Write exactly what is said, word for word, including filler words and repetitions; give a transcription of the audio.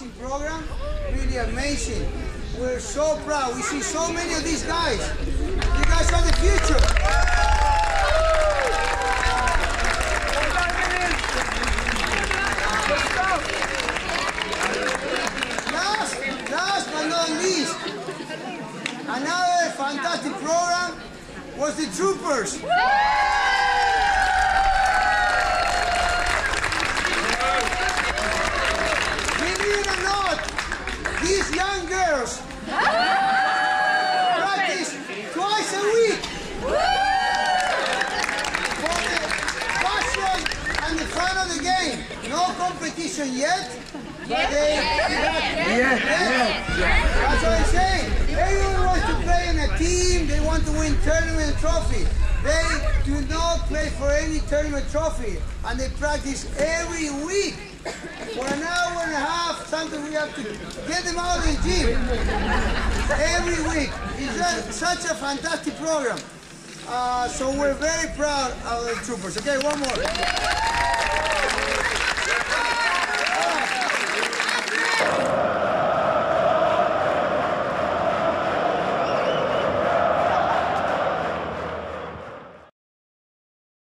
amazing program, really amazing. We're so proud. We see so many of these guys. You guys are the future. Last, last but not least, another fantastic program was the Troopers. These young girls practice twice a week for the passion and the fun of the game. No competition yet, but they yeah, yeah, yeah. That's what I'm saying. Everyone wants to play in a team. They want to win tournament trophy. They do not play for any tournament trophy, and they practice every week. For an hour and a half, something we have to get them out of the gym every week. It's a, such a fantastic program. Uh, so we're very proud of the Troopers. Okay, one more. Uh,